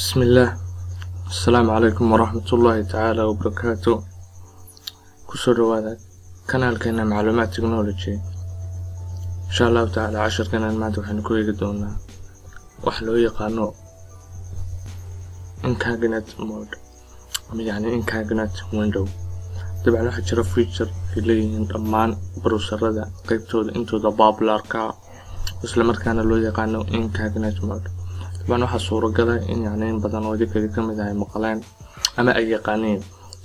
بسم الله. السلام عليكم ورحمة الله تعالى وبركاته. كسر رواده كنال كنا معلومات تكنولوجي إن شاء الله تعالى 10 كنال ما دوحن كوي قدونا وحلو يقانو incognito mode يعني incognito window. طبعا واحد شرف فيتشر اللي ضمان بروسرده قيبتودا انتودا بابلاركا isla markaana loo yaqaano incognito mode. طبعا waxaa suuragala in in badan oo dadka ka mid ah maqaleen ama ay yaqaaneen.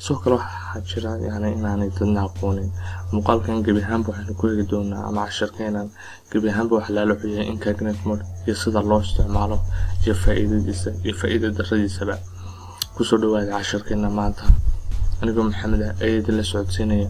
Sidoo kale waxaa jira inaanay dadna aqoonin. Muuqaalkan gebi ahaanba waxaan ku eegi doonaa ama casharkeenan gebi ahaanba wax laala xiriya incognito mode iyo sida loo isticmaalo iyo faa'iidadiisa iyo faa'iidada daradiisaba. Kusoo dhawaada casharkeena maanta. Anigoo Maxamed ah ayaa idin la socodsiinaya.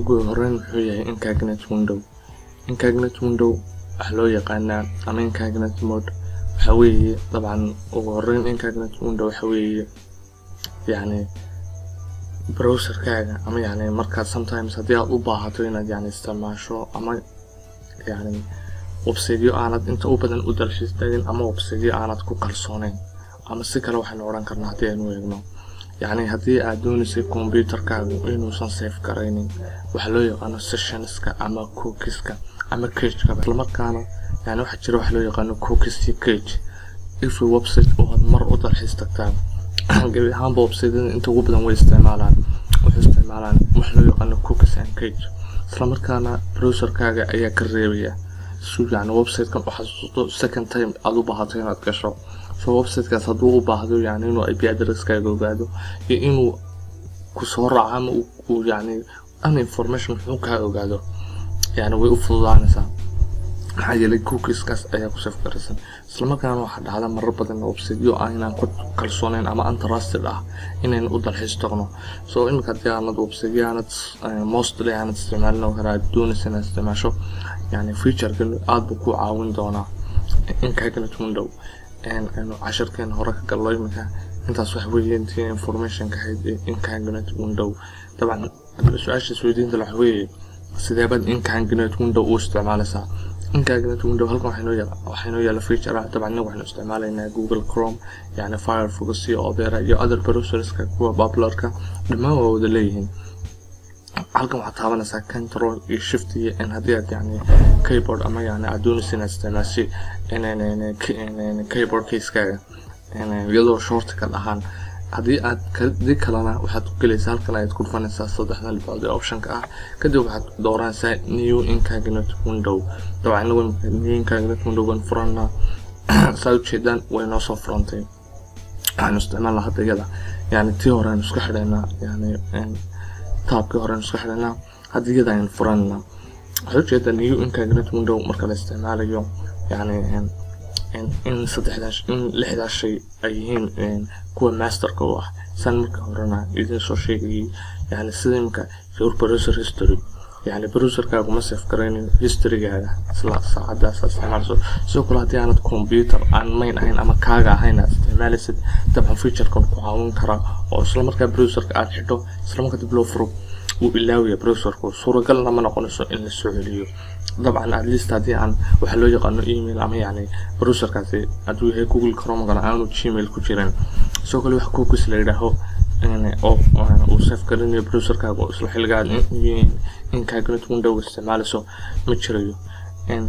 ugu horreyn wuxuu yahay incognito window wax loo yaqaanaa ama incognito mode waxa weeye dabcan ugu horreyn incognito window waxa weeye browserkaaga ama marka sometimes haddii aad u baahato inaad isticmaasho ama websiteyo aanad inta u badan u dalxiistagin ama websiteyo aanad ku kalsoonayn ama si kale waxaan oran karnaa haddii aan u eegno هذه عدون سي كمبيوتر كاغو إنه سنسيف كاريني وحلوي أنا سيشنس كأما كوكيس كأما كيج قبل ما كانوا واحد شرو حلوي كانوا كوكيس كيج إف ويب سايت وهاد مرة أضل حستكتاب قبل هام ويب سايت أنتوا قبل ويستعملان وحلوي كانوا كوكيس عن كيج سلام كان بروسر كاغو أيا كريبيا سو ويب سايت كان أحسسوا سكند تايم ألو بعضين أتكشوا فوبسيت كصدوق بعضه إنه أبي أدرس كايجو بعده إنه كسر عام ويعني أنا information مو كايجو بعده ويقفل عنا سام حاجة للكوكيز كاس أيه كشف كرسن سلما كان واحد هذا مرة بدنا وبسيت يو أنا كنت كرسونين أما أنت راست له إني نقدر حيستغنوا سو إن كنت أنا وبسيت أنا mostly أنا استعملنا وكذا بدون سنة استعمل شو feature كله أتبقوا عاون دونا إن كايجو تمندو أنا عشر كان هراك الله يمكن أنت صاحبي أنتي information كحد incognito window. طبعا السؤال السويدين ده حوي سدابد incognito window واستعماله ساعة incognito window هلكم حينو يلا فيتشر طبعا نوحنا استعماله إنه Google Chrome Firefox أو غيره يا other browsers كقوة popular كا لما هو ده ليهن هلكم عطاونا ساعة Control Shift إن هديت keyboard أما عدول سنة استعمالشي إن keyboard كيس كا يلو short كلاهان هدي عد كدي كلنا واحد كل سال كنا يدخل فن الساس صدقنا اللي بعده option كا كده واحد دوران سا new incognito window طبعا لو new incognito window بنفرنا ساوي شدنا ونص فرنتين هنستعملها حتى كده تيوران نسخة لنا طاب كهرباء نسخة لنا هدي كده ينفرنا حلو جدا new incognito window مركز استعمال اليوم إن صدحناش إن لحداش شيء أيهن كوا ماستر كوا سن مكورنا إذا صار شيء سيدم كا your browser history browser كا قمص يفكرين history هذا سلا ساعدة ساعمل سو كل هذي عند كمبيوتر عن مين عين أما كاجا هنا استعمال سد طبعا فيتشر كم قاوم كرا أو سلامك كا browser كا أحدو سلامك تبلو فرو وباللاوية browser كوا صورة قلنا ما نقول إن السعودية طبعا على ليستاتي عن وحلو يقانو إيميل عم بروسر كاسي أدوي هي جوجل كروم قناة عن وتشيميل كوتشيرن سو كل واحد كوكس اللي راهو أو وصف كرني بروسر كابو أصل حلقة عن إن كاجنت وندو استعماله سو متشريو إن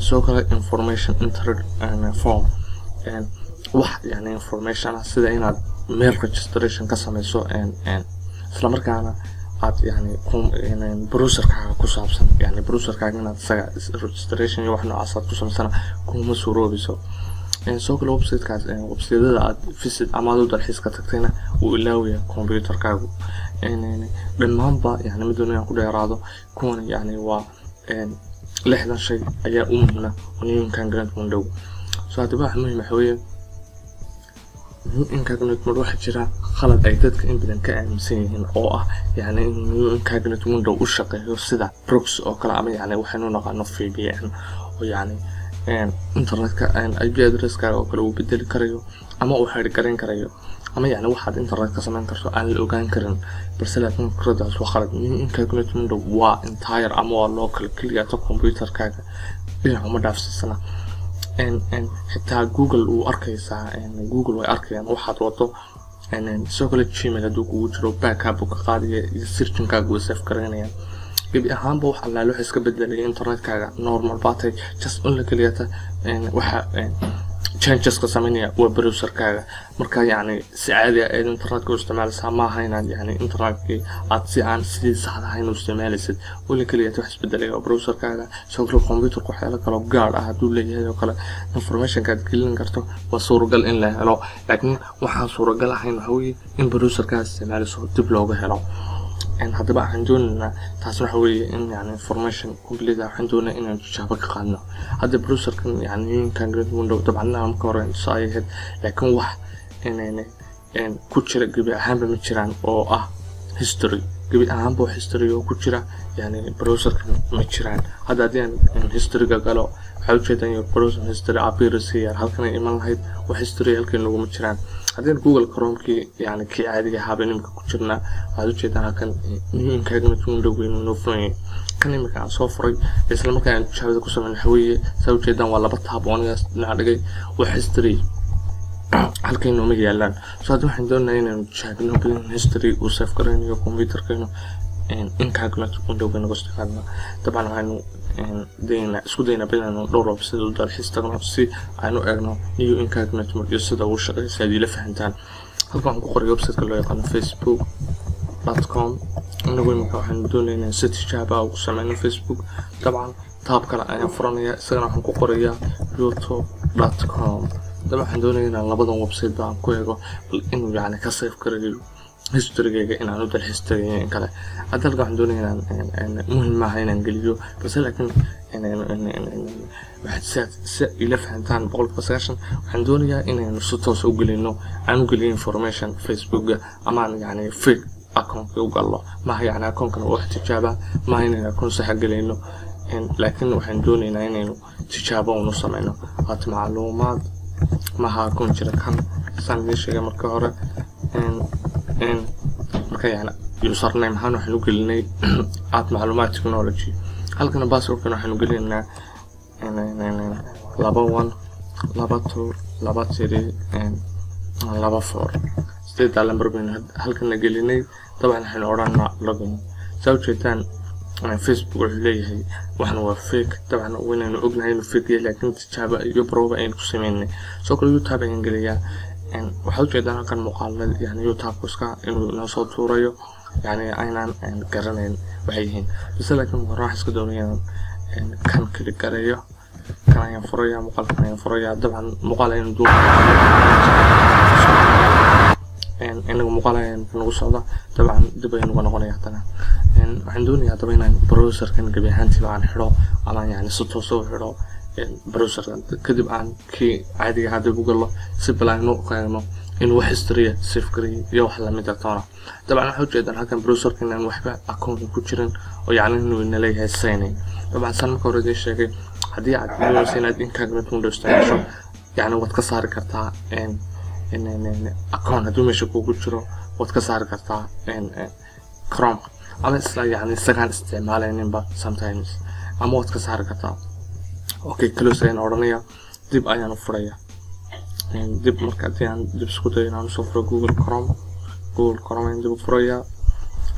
سو كلا information enter form واحد information على سيدا إن ميل registration كسمي سو إن سلام ركانا كم بروسر كا كوسابسن بروسر كا عندنا registration يوحنا عصات كوسابسن كم مسورو بيسو سوق الويبسايت كاز ويبسايت ده فيست عملوا ده الحس كتكتنا وإلاوية كمبيوتر كاجو بالمهمة مدوني أقول إرادة كون و لحدا شيء أيا أمنا ونيوم كان جرنت من دو ساعتها حمي محوية incognito mode waxa jira khalad ay dadka in badan ka aaminsan yihiin oo ah in incognito mode uu shaqeeyo sida proxy oo kala ama waxaanu naqaano VPN oo internetka aan IP addresskaaga oo kale u bedeli karayo ama uu xidh garan karayo ama yani waxaad internetka sameyn karto aan la ogaan karin balse laakiin credentials waa khalad in incognito waa entire ama waa local kaliya ta computerkaaga dhinac uma dhaafsiisana and xitaa Google uu arkaysaa and Google way arkayaan waxaad wado and soo kale Gmail haduu kugu jiro backup ka qaadiyo search-kaaga uu save garanayaan جبي أهم بروح على لوح يسكبد الإنترنت كذا نورمال باتري جس قلنا كلياته إن وح إن كان جس قسمينيا وبروسر كذا مركا يعني سعادة الإنترنت كوش تمال سامع هينا يعني إنترنت كي عطسي عن سيد سعادة هين واستعمال سيد ولا كلياته يسكبد ليه وبروسر كذا شغله كمبيوتر كحيله كلا بجار أحد ولا جهاز وكلا إنفورميشن كذا كلن كرتو وصورة قل إن له لا لكن وح صورة قل هين هوي إن بروسر كذا استعمال صور تبلغه هلا إن هذا بقى عندنا تحسن حوي إن يعني information complete عندنا إن شبكة قلنا هذا بروسر كان يعني كان جد وندو طبعا لها مقارنة صحيح لكن واحد إن كل شيء جبي أهم بمشيران أو history جبي أهم بو history وكل شيء يعني بروسر كان مشيران هذا دين إن history قالوا حلو شيء تاني بروسر history عبيرسي هل كان إيمان هيد وhistory هل كان لو مشيران هذين جوجل كروم كي يعني كي عادي حابين نمك كتشرنا هذا شيء ده كان يمكن تمدوين نوفرين كان يمكن على صفري بس لما كان شايف كوسا من حوي سوي شيء ده ولا بتحب وانا نعرفه وهيستوري هل كانوا ميجي علان صادوا عندنا هنا شايفينه بالهيستوري وصف كرني وكمبيوتر كانوا إنك هقولك تمدوين قصدي كنا طبعا هانو دينا سودينا بيننا دورة بس دولار حستغنا بسي عنو إغنا نيو إنكاجنا تمر يصدق وش سادي لفهنتان هذا بقول يوبسيت كله يقنا facebook.com نقول مكان دولنا 6 شعبة أو 8 فيسبوك طبعا تاب كلا أنا فرنيا سجنا هم كقرية youtube.com طبعا دولنا لبضم ويبسيت بعم كويجو لأنه يعني كصيف كريلو history جاي إن عن ود الhistory كلا أترجع عندنا إن مهم علينا نقليو بس لكن إن واحد سات يلف عندنا بقول بساشن عندنا إن نصوص وقلينه عن قليل information فيسبوك أمان يعني fake account وقالله ما هي يعني account كنا واحد تجابه ما هي account صح قلينه لكن وعندنا إن تجابه ونص منه هات معلومات ما هاكون شركان سنليش يا مركورة إن يعني يوصلنا مهانو حلو قلنا عاد معلومات تكنولوجي هل كنا باسور كنا حلو قلنا إن لابوان لابتو لابتيري إن لابفور استيد على مربين هل كنا قلنا طبعا حلو عرنا لقمه زوجي تان فيسبوك ليه وحنا وفيك طبعا وين إنه أجنعين وفيك لكن تشابه يبروه إنه كسميني سو كل يتابع إنجليا إن وحوش جدنا كان مقال يعني يتابع كسكا إنه نصوت وريو يعني أينان إن كرنين بعيدين بس لكن راح يسكدوني إن كان كل كريو كان ينفريا مقال كان ينفريا طبعا مقال إنه دو إنه مقال إنه نقصه طبعا دبي إنه نقول يحتنا إن عندوني طبعا إن بروسر كان جبي هنتي عن حلو على يعني 6 صور حلو البروسر كذب عن كي عادي هذا جوجل سبلا نوقع إنه وحستري سفكري يروح لمدة طارة طبعا حوجة إذا هكذا بروسر كنا نوحبه أكون كوتشرين ويعني إنه إن ليه السنة طبعا سنة كوردي الشيء هدي عاد مليون سنة إن كانت مدرستين شو يعني واتكسر كرتها إن أكون هدول مش كوتشرو واتكسر كرتها إن كروم على إسلا يعني سكان استعماله إن بق sometimes أما واتكسر كرتها أوكي كله سين أورانية دب أيانو فريا يعني دب مركاتي عن دب سكوتي عن صفر جوجل كروم عن دب فريا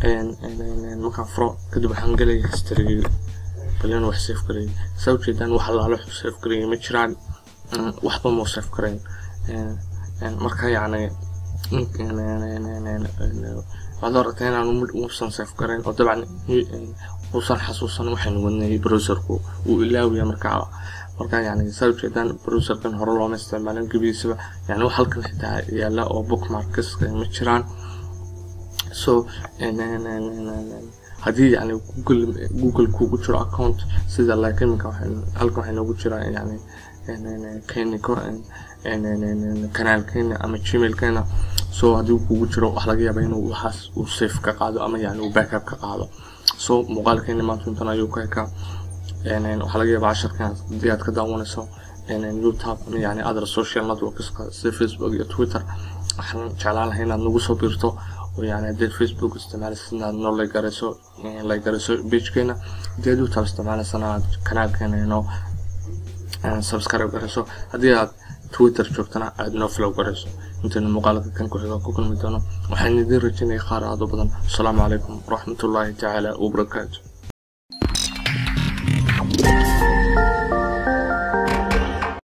إن مكان فرا كده بحنجلي هستري بليون وحسيف كريم سوتشي دان وحلا على حسيف كريم مشران وحبا موصف كريم مركا يعني عذارتين عن موصن صف كريم وطبعا وصل حسوسا وحن وني بروسركو وإلاوي مركع يعني سوي جدا بروسر كان هرولو مستعملين كبير سبا يعني وحلقن حتى يلا أو بوك ماركس مشران سو هذه يعني جوجل كوجر أكونت سيد الله يكرمك ألكم حين وجر يعني كان كان كان كان أما جيميل كان سو هذه كوجر وحلقية بينه وحاس وصيف كقاعدة أما يعني وباك أب كقاعدة سو مقال كأني ما تنتنا يوكا waxaa laga yaabaa casharkan hadii aad ka daawanayso YouTube yani other social networks sida Facebook iyo Twitter waxaan jeclaan lahaa inaad nagu soo biirto oo yani hadii Facebook isticmaalaysidna noo like garayso page-keena hadii YouTube isticmaalaysana kanaalkeena inoo subscribe garayso hadii aad Twitter joogtana aad noo follow garayso inta muuqaalka kan ku xiga ku kulmi doono waxaan idin rajaynayaa qaar aad u badan. Assalaamu calaykum warahmatullaahi ta'ala wa barakaatuh.